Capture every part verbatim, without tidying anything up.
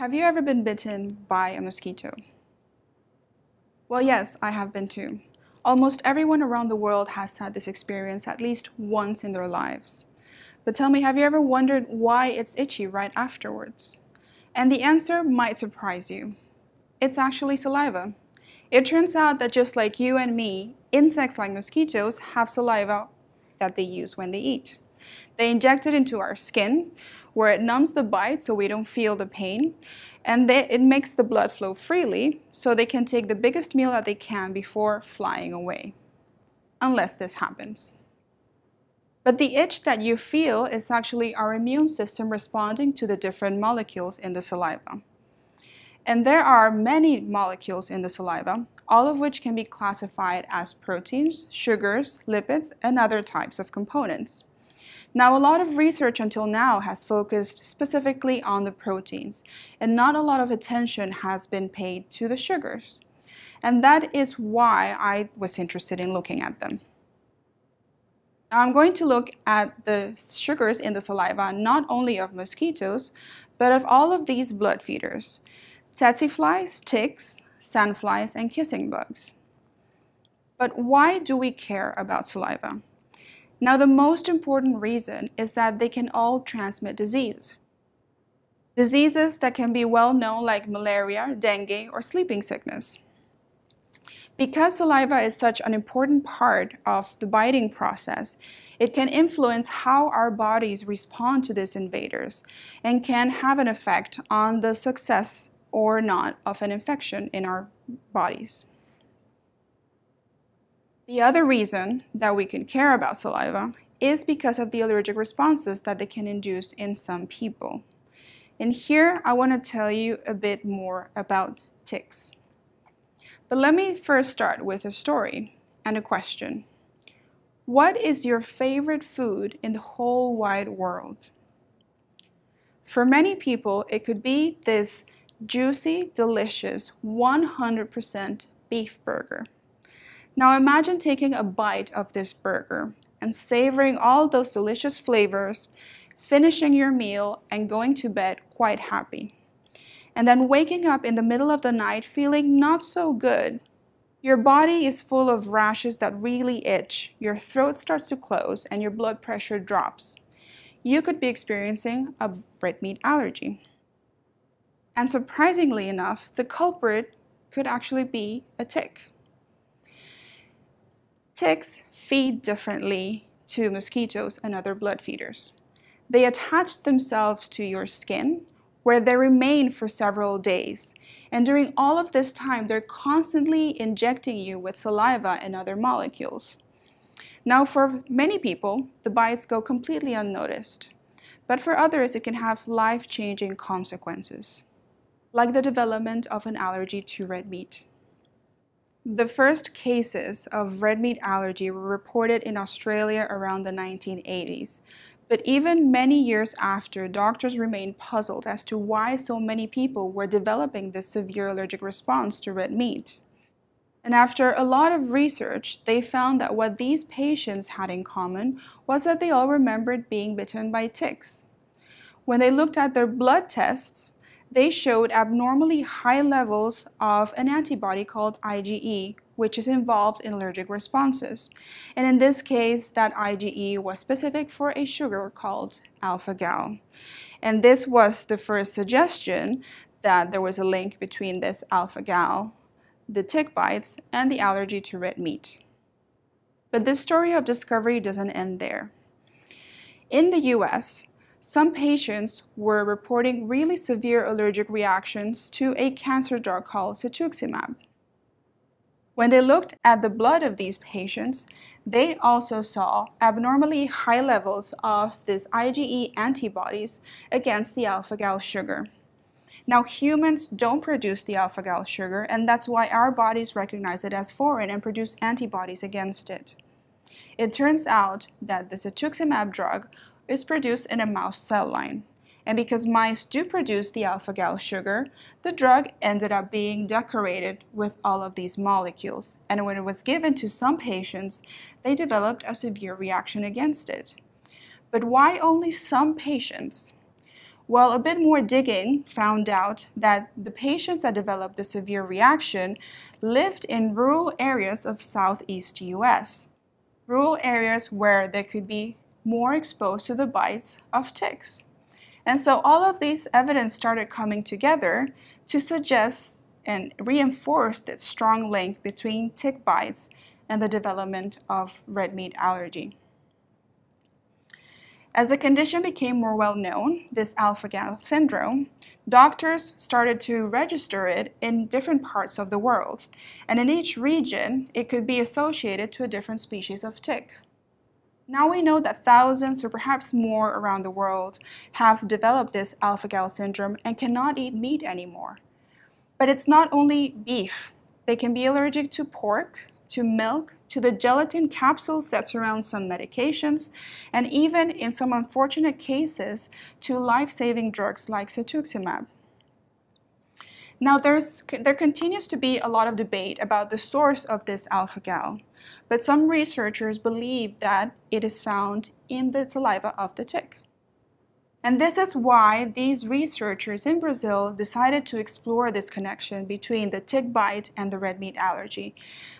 Have you ever been bitten by a mosquito? Well, yes, I have been too. Almost everyone around the world has had this experience at least once in their lives. But tell me, have you ever wondered why it's itchy right afterwards? And the answer might surprise you. It's actually saliva. It turns out that just like you and me, insects like mosquitoes have saliva that they use when they eat. They inject it into our skin, where it numbs the bite so we don't feel the pain, and they, it makes the blood flow freely so they can take the biggest meal that they can before flying away. Unless this happens. But the itch that you feel is actually our immune system responding to the different molecules in the saliva. And there are many molecules in the saliva, all of which can be classified as proteins, sugars, lipids, and other types of components. Now, a lot of research until now has focused specifically on the proteins, and not a lot of attention has been paid to the sugars. And that is why I was interested in looking at them. Now, I'm going to look at the sugars in the saliva not only of mosquitoes, but of all of these blood feeders: tsetse flies, ticks, sandflies, and kissing bugs. But why do we care about saliva? Now, the most important reason is that they can all transmit disease. Diseases that can be well known, like malaria, dengue, or sleeping sickness. Because saliva is such an important part of the biting process, it can influence how our bodies respond to these invaders and can have an effect on the success or not of an infection in our bodies. The other reason that we can care about saliva is because of the allergic responses that they can induce in some people. And here I want to tell you a bit more about ticks. But let me first start with a story and a question. What is your favorite food in the whole wide world? For many people, it could be this juicy, delicious, one hundred percent beef burger. Now imagine taking a bite of this burger and savoring all those delicious flavors, finishing your meal and going to bed quite happy. And then waking up in the middle of the night feeling not so good. Your body is full of rashes that really itch, your throat starts to close, and your blood pressure drops. You could be experiencing a red meat allergy. And surprisingly enough, the culprit could actually be a tick. Ticks feed differently to mosquitoes and other blood feeders. They attach themselves to your skin, where they remain for several days. And during all of this time, they're constantly injecting you with saliva and other molecules. Now, for many people, the bites go completely unnoticed. But for others, it can have life-changing consequences, like the development of an allergy to red meat. The first cases of red meat allergy were reported in Australia around the nineteen eighties, but even many years after, doctors remained puzzled as to why so many people were developing this severe allergic response to red meat. And after a lot of research, they found that what these patients had in common was that they all remembered being bitten by ticks. When they looked at their blood tests, they showed abnormally high levels of an antibody called I G E, which is involved in allergic responses. And in this case, that I G E was specific for a sugar called alpha-gal. And this was the first suggestion that there was a link between this alpha-gal, the tick bites, and the allergy to red meat. But this story of discovery doesn't end there. In the U S, some patients were reporting really severe allergic reactions to a cancer drug called cetuximab. When they looked at the blood of these patients, they also saw abnormally high levels of this I G E antibodies against the alpha-gal sugar. Now, humans don't produce the alpha-gal sugar, and that's why our bodies recognize it as foreign and produce antibodies against it. It turns out that the cetuximab drug is produced in a mouse cell line. And because mice do produce the alpha-gal sugar, the drug ended up being decorated with all of these molecules. And when it was given to some patients, they developed a severe reaction against it. But why only some patients? Well, a bit more digging found out that the patients that developed the severe reaction lived in rural areas of southeast U S, rural areas where they could be more exposed to the bites of ticks. And so all of these evidence started coming together to suggest and reinforce that strong link between tick bites and the development of red meat allergy. As the condition became more well known, this alpha-gal syndrome, doctors started to register it in different parts of the world. And in each region, it could be associated to a different species of tick. Now we know that thousands or perhaps more around the world have developed this alpha-gal syndrome and cannot eat meat anymore. But it's not only beef. They can be allergic to pork, to milk, to the gelatin capsules that surround some medications, and even, in some unfortunate cases, to life-saving drugs like cetuximab. Now, there's, there continues to be a lot of debate about the source of this alpha-gal, but some researchers believe that it is found in the saliva of the tick. And this is why these researchers in Brazil decided to explore this connection between the tick bite and the red meat allergy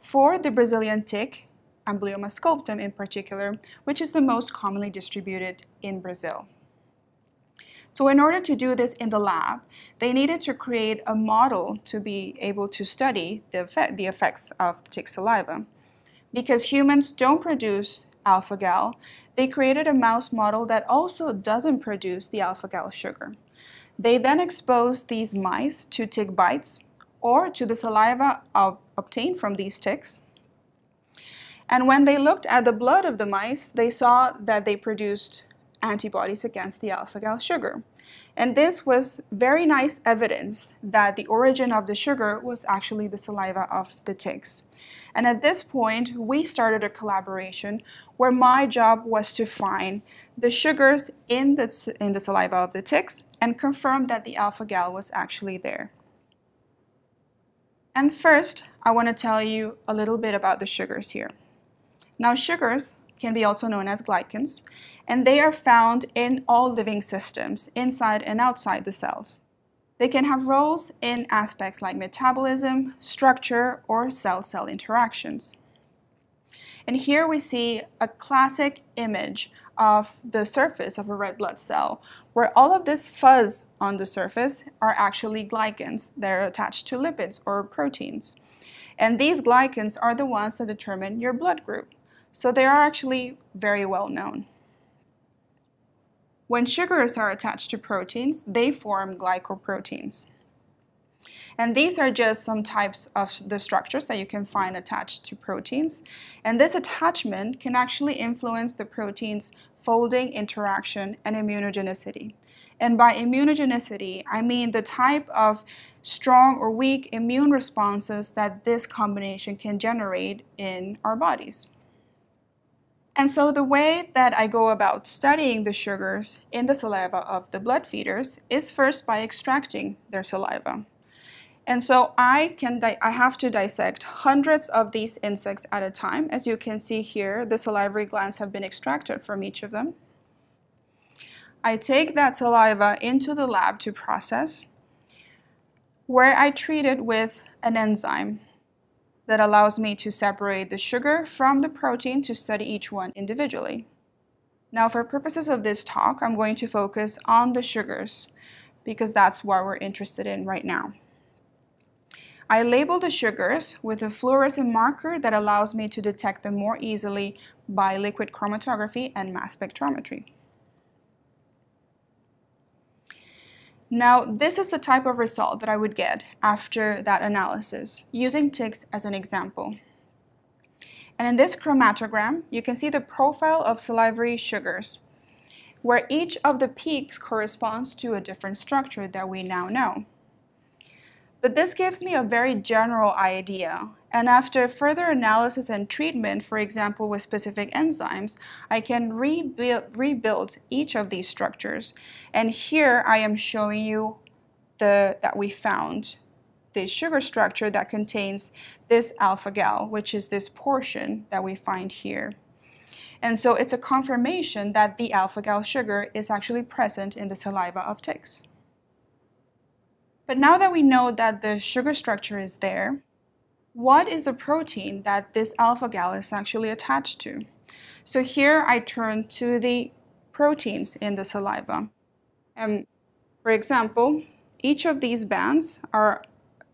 for the Brazilian tick, Amblyomma sculptum in particular, which is the most commonly distributed in Brazil. So in order to do this in the lab, they needed to create a model to be able to study the, effect, the effects of tick saliva. Because humans don't produce alpha-gal, they created a mouse model that also doesn't produce the alpha-gal sugar. They then exposed these mice to tick bites or to the saliva ob- obtained from these ticks. And when they looked at the blood of the mice, they saw that they produced antibodies against the alpha-gal sugar. And this was very nice evidence that the origin of the sugar was actually the saliva of the ticks. And at this point, we started a collaboration where my job was to find the sugars in the, in the saliva of the ticks and confirm that the alpha-gal was actually there. And first, I want to tell you a little bit about the sugars here. Now, sugars can be also known as glycans, and they are found in all living systems, inside and outside the cells. They can have roles in aspects like metabolism, structure, or cell-cell interactions. And here we see a classic image of the surface of a red blood cell, where all of this fuzz on the surface are actually glycans that are attached to lipids or proteins. And these glycans are the ones that determine your blood group. So they are actually very well known. When sugars are attached to proteins, they form glycoproteins. And these are just some types of the structures that you can find attached to proteins. And this attachment can actually influence the protein's folding interaction and immunogenicity. And by immunogenicity, I mean the type of strong or weak immune responses that this combination can generate in our bodies. And so the way that I go about studying the sugars in the saliva of the blood feeders is first by extracting their saliva. And so I, can I have to dissect hundreds of these insects at a time. As you can see here, the salivary glands have been extracted from each of them. I take that saliva into the lab to process, where I treat it with an enzyme that allows me to separate the sugar from the protein to study each one individually. Now, for purposes of this talk, I'm going to focus on the sugars because that's what we're interested in right now. I label the sugars with a fluorescent marker that allows me to detect them more easily by liquid chromatography and mass spectrometry. Now, this is the type of result that I would get after that analysis, using ticks as an example. And in this chromatogram, you can see the profile of salivary sugars, where each of the peaks corresponds to a different structure that we now know. But this gives me a very general idea, and after further analysis and treatment, for example with specific enzymes, I can rebuild, rebuild each of these structures. And here I am showing you the, that we found the sugar structure that contains this alpha-gal, which is this portion that we find here. And so it's a confirmation that the alpha-gal sugar is actually present in the saliva of ticks. But now that we know that the sugar structure is there, what is the protein that this alpha-gal is actually attached to? So here I turn to the proteins in the saliva. Um, for example, each of these bands are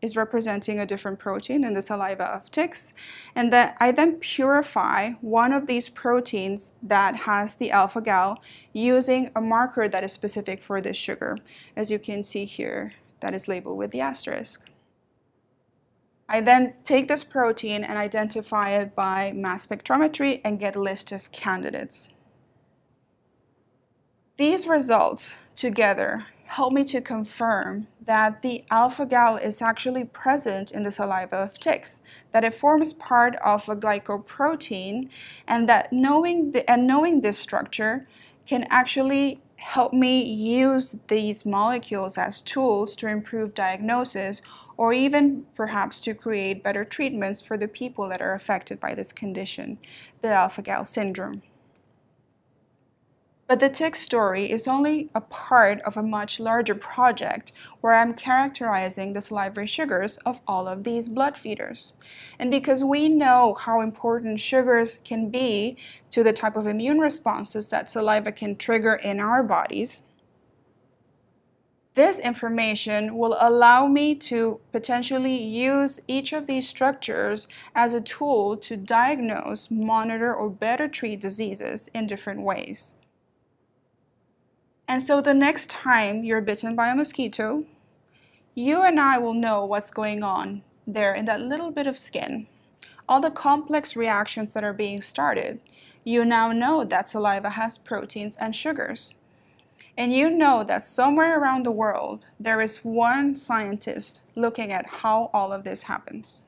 is representing a different protein in the saliva of ticks, and that I then purify one of these proteins that has the alpha-gal using a marker that is specific for this sugar, as you can see here, that is labeled with the asterisk. I then take this protein and identify it by mass spectrometry and get a list of candidates. These results together help me to confirm that the alpha-gal is actually present in the saliva of ticks, that it forms part of a glycoprotein, and that knowing the, and knowing this structure can actually help me use these molecules as tools to improve diagnosis, or even perhaps to create better treatments for the people that are affected by this condition, the alpha-gal syndrome. But the tick story is only a part of a much larger project where I'm characterizing the salivary sugars of all of these blood feeders. And because we know how important sugars can be to the type of immune responses that saliva can trigger in our bodies, this information will allow me to potentially use each of these structures as a tool to diagnose, monitor, or better treat diseases in different ways. And so the next time you're bitten by a mosquito, you and I will know what's going on there in that little bit of skin. All the complex reactions that are being started, you now know that saliva has proteins and sugars. And you know that somewhere around the world, there is one scientist looking at how all of this happens.